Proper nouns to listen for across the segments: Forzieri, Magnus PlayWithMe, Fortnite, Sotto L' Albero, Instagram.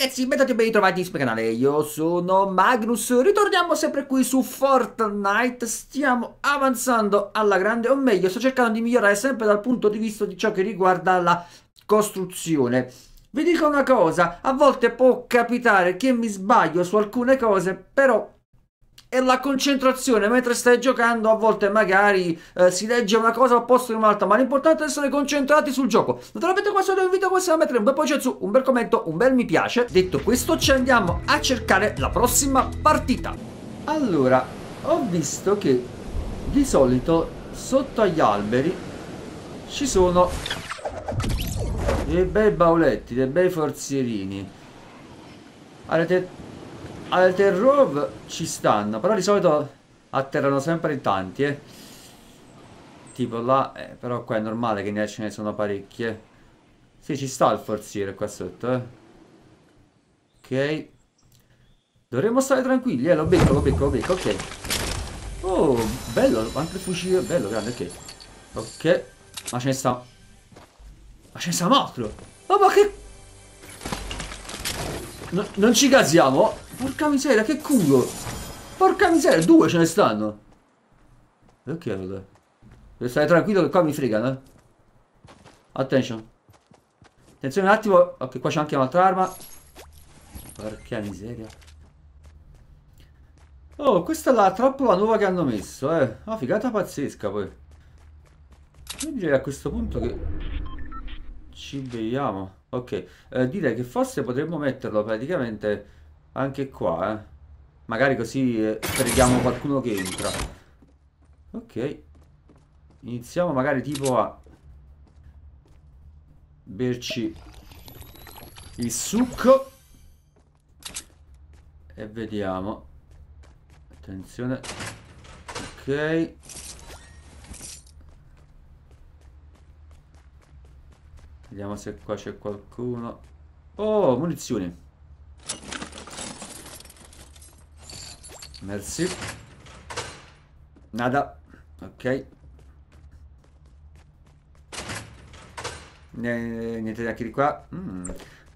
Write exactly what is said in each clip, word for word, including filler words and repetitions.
ragazzi, benvenuti e ben ritrovati sul mio canale, io sono Magnus, ritorniamo sempre qui su Fortnite, stiamo avanzando alla grande, o meglio, sto cercando di migliorare sempre dal punto di vista di ciò che riguarda la costruzione. Vi dico una cosa, a volte può capitare che mi sbaglio su alcune cose, però è la concentrazione. Mentre stai giocando a volte magari eh, si legge una cosa al posto di un'altra, ma l'importante è essere concentrati sul gioco. Naturalmente qua sotto il video questo da mettere un bel pollice su, un bel commento, un bel mi piace. Detto questo, ci andiamo a cercare la prossima partita. Allora, ho visto che di solito sotto agli alberi ci sono dei bei bauletti, dei bei forzierini. Avete... al terror ci stanno, però di solito atterrano sempre in tanti, eh. Tipo là, eh, però qua è normale che ne ce ne sono parecchie. Sì, ci sta il forziere qua sotto, eh. Ok, dovremmo stare tranquilli, eh. Lo becco, lo becco, lo becco, ok. Oh, bello, anche il fucile, bello, grande, ok. Ok, ma ce ne sta... ma ce ne sta un altro. Oh, ma che... no, non ci casiamo. Porca miseria, che culo! Porca miseria, due ce ne stanno! Ok, vabbè. Devo stare tranquillo che qua mi fregano, eh. Attenzione. Attenzione un attimo. Ok, qua c'è anche un'altra arma. Porca miseria. Oh, questa è la trappola nuova che hanno messo, eh. Una figata pazzesca, poi. Io direi a questo punto che... ci vediamo. Ok, eh, direi che forse potremmo metterlo praticamente... anche qua, eh. Magari così eh, prendiamo qualcuno che entra. Ok, iniziamo magari tipo a berci il succo e vediamo. Attenzione. Ok, vediamo se qua c'è qualcuno. Oh, munizioni. Merci. Nada. Ok, niente neanche di qua. mm.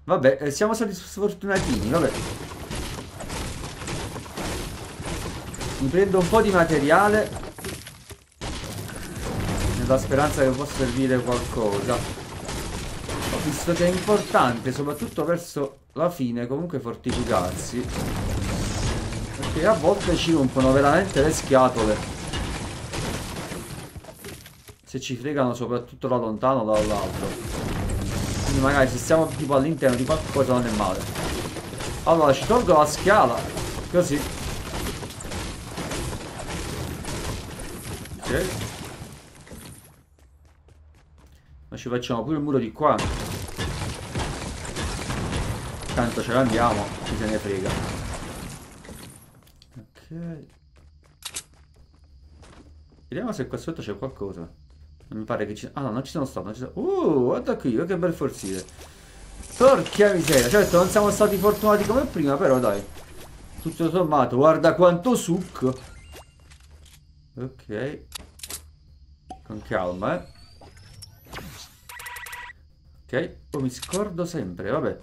Vabbè, siamo stati sfortunatini. Vabbè, mi prendo un po' di materiale nella speranza che possa servire qualcosa. Ho visto che è importante, soprattutto verso la fine, comunque fortificarsi, che a volte ci rompono veramente le scatole se ci fregano, soprattutto da lontano o dall'altro. Quindi magari se stiamo tipo all'interno di qualcosa non è male. Allora ci tolgo la scala, così. Ok, ma ci facciamo pure il muro di qua, tanto ce ne andiamo, chi se ne frega. Vediamo se qua sotto c'è qualcosa. Non mi pare che ci... ah no, non ci sono stato, non ci sono... uh, guarda qui, guarda che bel forziere. Porca miseria. Certo, non siamo stati fortunati come prima, però dai, tutto sommato, guarda quanto succo. Ok, con calma, eh. Ok, oh, mi scordo sempre, vabbè.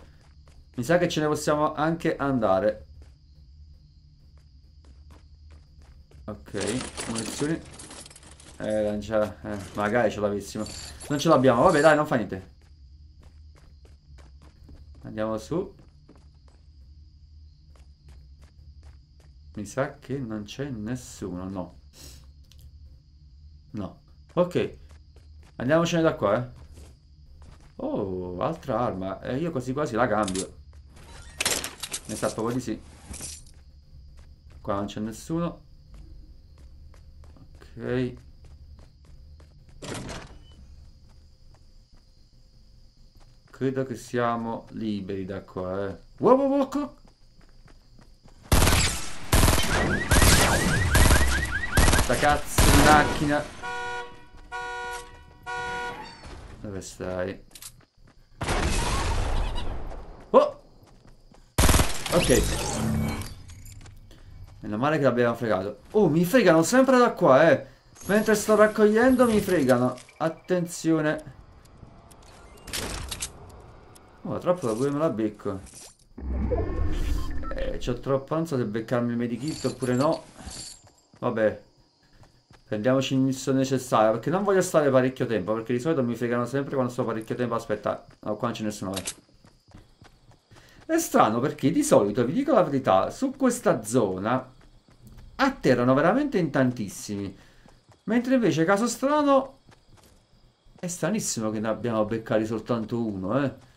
Mi sa che ce ne possiamo anche andare. Ok, munizioni. Eh, non ce la... eh, magari ce l'avessimo. Non ce l'abbiamo, vabbè dai, non fa niente. Andiamo su. Mi sa che non c'è nessuno, no. No. Ok, andiamocene da qua, eh. Oh, altra arma. E eh, io quasi quasi la cambio. Mi sa proprio di sì. Qua non c'è nessuno. Ok, credo che siamo liberi da qua, eh. Wow, wow, wow, wow. Sta cazzo di macchina. Dove stai? Oh! Ok, meno male che l'abbiamo fregato. Oh, mi fregano sempre da qua, eh. Mentre sto raccogliendo mi fregano. Attenzione. Oh, troppo da pure me la becco. Eh, c'ho troppa ansia se beccarmi il medikit oppure no. Vabbè, prendiamoci il misto necessario, perché non voglio stare parecchio tempo, perché di solito mi fregano sempre quando sto parecchio tempo. Aspetta, no, qua non c'è nessuno, vai. È strano perché di solito, vi dico la verità, su questa zona atterrano veramente in tantissimi, mentre invece, caso strano, è stranissimo che ne abbiamo beccati soltanto uno, eh.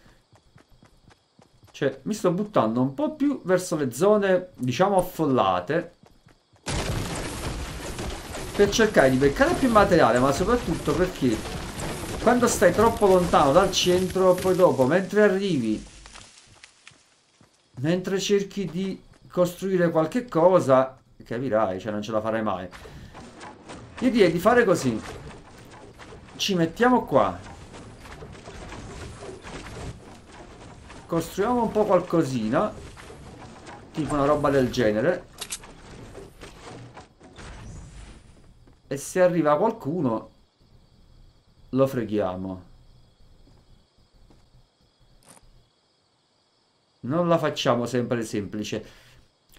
Cioè, mi sto buttando un po' più verso le zone, diciamo, affollate, per cercare di beccare più materiale, ma soprattutto perché quando stai troppo lontano dal centro, poi dopo, mentre arrivi, mentre cerchi di costruire qualche cosa, capirai, cioè non ce la farai mai. Io direi di fare così. Ci mettiamo qua, costruiamo un po' qualcosina, tipo una roba del genere. E se arriva qualcuno lo freghiamo. Non la facciamo sempre semplice.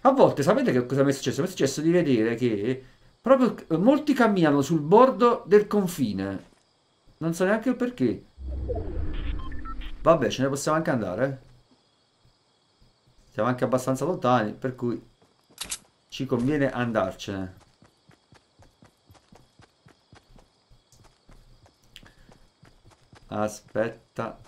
A volte sapete che cosa mi è successo? Mi è successo di vedere che proprio molti camminano sul bordo del confine. Non so neanche il perché. Vabbè, ce ne possiamo anche andare. Siamo anche abbastanza lontani, per cui ci conviene andarcene. Aspetta.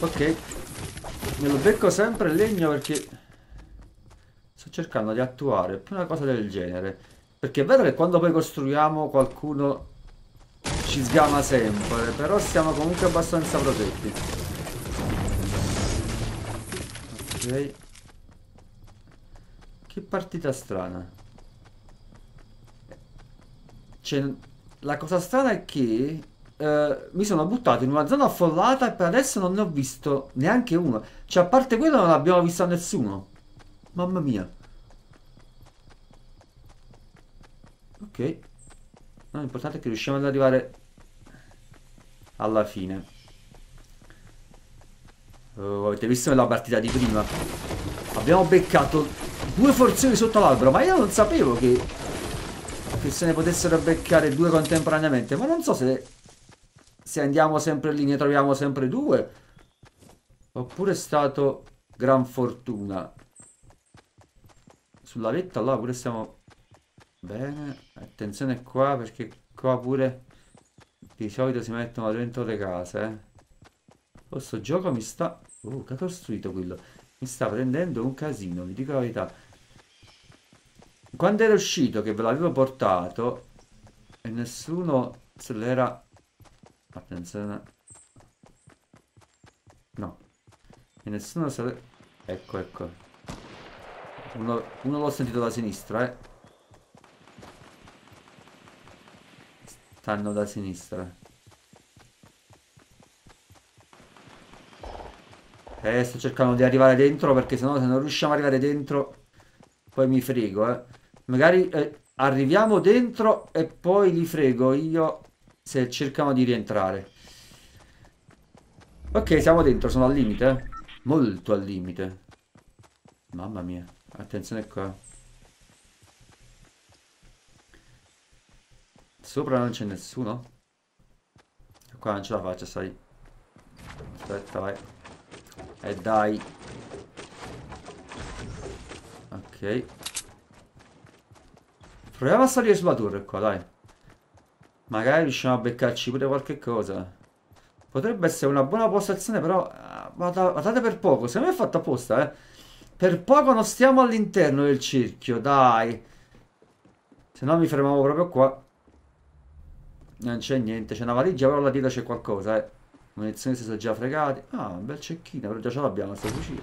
Ok, me lo becco sempre il legno perché sto cercando di attuare più una cosa del genere. Perché è vero che quando poi costruiamo qualcuno ci sgama sempre, però siamo comunque abbastanza protetti. Ok, che partita strana. Cioè, la cosa strana è che eh, mi sono buttato in una zona affollata e per adesso non ne ho visto neanche uno. Cioè, a parte quello non abbiamo visto nessuno. Mamma mia. Ok, no, l'importante è che riusciamo ad arrivare alla fine. Oh, avete visto nella partita di prima? Abbiamo beccato due forzieri sotto l'albero, ma io non sapevo che, che se ne potessero beccare due contemporaneamente. Ma non so se, se andiamo sempre lì ne troviamo sempre due, oppure è stato gran fortuna. Sulla vetta là pure stiamo... Bene, attenzione qua perché qua pure di solito si mettono dentro le case. Questo eh. gioco mi sta... Oh, che ha costruito quello? Mi sta prendendo un casino, vi dico la verità. Quando era uscito che ve l'avevo portato e nessuno se l'era... Attenzione. No. E nessuno se l'era... Ecco, ecco. Uno, uno l'ho sentito da sinistra, eh. Stanno da sinistra. Eh, sto cercando di arrivare dentro perché sennò se non riusciamo ad arrivare dentro poi mi frego, eh. Magari eh, arriviamo dentro e poi li frego io se cercano di rientrare. Ok, siamo dentro, sono al limite. Molto al limite. Mamma mia, attenzione qua. Sopra non c'è nessuno. Qua non ce la faccio, sai. Aspetta, vai. E eh, dai. Ok, proviamo a salire sulla torre qua, dai. Magari riusciamo a beccarci pure qualche cosa. Potrebbe essere una buona postazione, però guardate per poco. Se non è fatto apposta, eh. Per poco non stiamo all'interno del cerchio, dai. Se no mi fermavo proprio qua. Non c'è niente, c'è una valigia, però là dietro c'è qualcosa, eh. Munizioni si sono già fregati. Ah, un bel cecchino, però già ce l'abbiamo, sta cucina.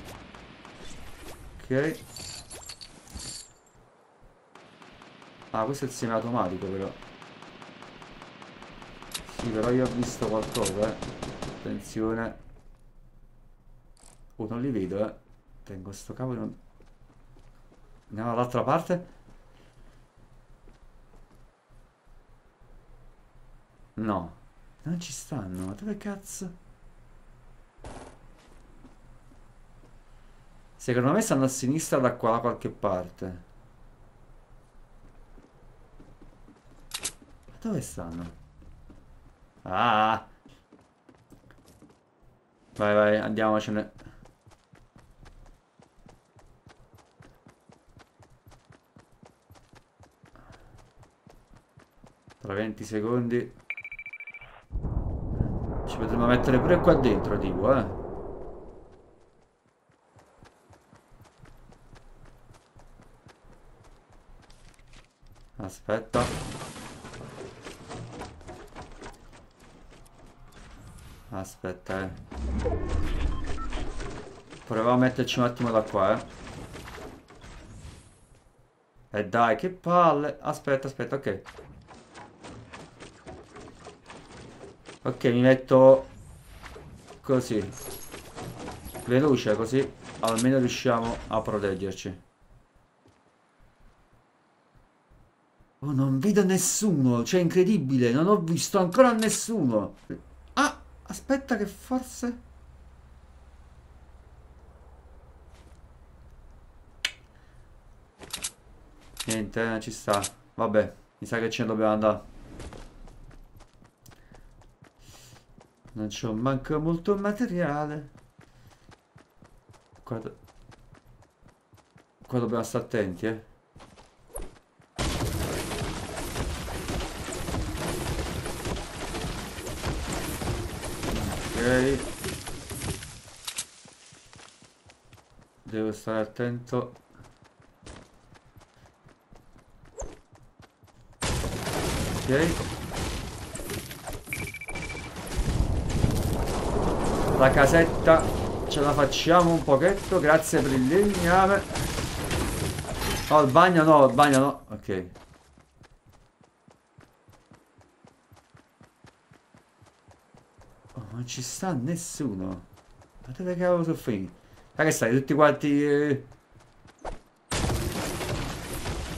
Ok. Ah, questo è il semi automatico però. Sì, però io ho visto qualcosa, eh. Attenzione. Oh, non li vedo, eh. Tengo sto cavolo. Non... Andiamo dall'altra parte. No. Non ci stanno. Ma dove cazzo? Secondo me stanno a sinistra da qua da qualche parte. Ma dove stanno? Ah! Vai, vai, andiamocene. Tra venti secondi. Ci potremmo mettere pure qua dentro, tipo, eh. Aspetta. Aspetta, eh. Proviamo a metterci un attimo da qua, eh. E eh dai, che palle. Aspetta, aspetta, ok. Ok, mi metto così. Veloce, così almeno riusciamo a proteggerci. Oh, non vedo nessuno, cioè è incredibile, non ho visto ancora nessuno. Ah, aspetta che forse... Niente, eh, ci sta. Vabbè, mi sa che ce ne dobbiamo andare. Non c'ho manco molto materiale. Qua, do... Qua dobbiamo stare attenti, eh. Devo stare attento. Ok. La casetta ce la facciamo un pochetto. Grazie per il legname. No, il bagno no, il bagno no. Ok. Non ci sta nessuno. Ma dove cavolo sono finiti? Ma che stai? Tutti quanti... Eh...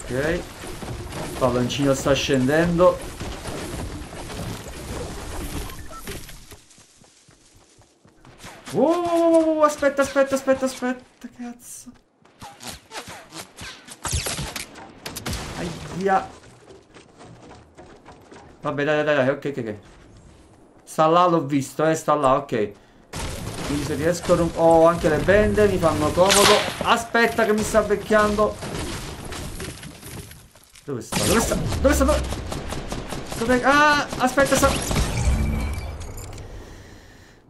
Ok. Palloncino sta scendendo. Oh, oh, oh, oh, aspetta, aspetta, aspetta, aspetta. Cazzo. Aia. Vabbè, dai, dai, dai. Ok, ok, ok. Sta là, l'ho visto, eh, sta là, ok. Quindi se riescono... Oh, anche le bende mi fanno comodo. Aspetta che mi sta becchiando. Dove sta? Dove sta? Dove sta? Dove... Dove... Ah, aspetta, sta...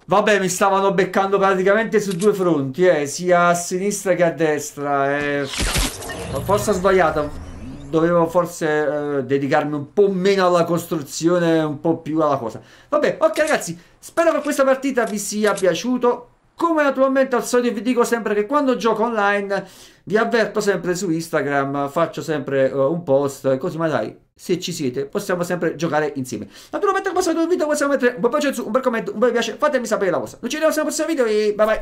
Vabbè, mi stavano beccando praticamente su due fronti, eh. Sia a sinistra che a destra, eh. Forse ho sbagliato. Dovevo forse eh, dedicarmi un po' meno alla costruzione, un po' più alla cosa. Vabbè, ok ragazzi, spero che questa partita vi sia piaciuto. Come naturalmente al solito vi dico sempre che quando gioco online vi avverto sempre su Instagram, faccio sempre uh, un post, così magari se ci siete possiamo sempre giocare insieme. Naturalmente come al solito il video possiamo mettere un bel commento, un bel commento, un bel piace, fatemi sapere la vostra. Noi ci vediamo nel prossimo video e bye bye.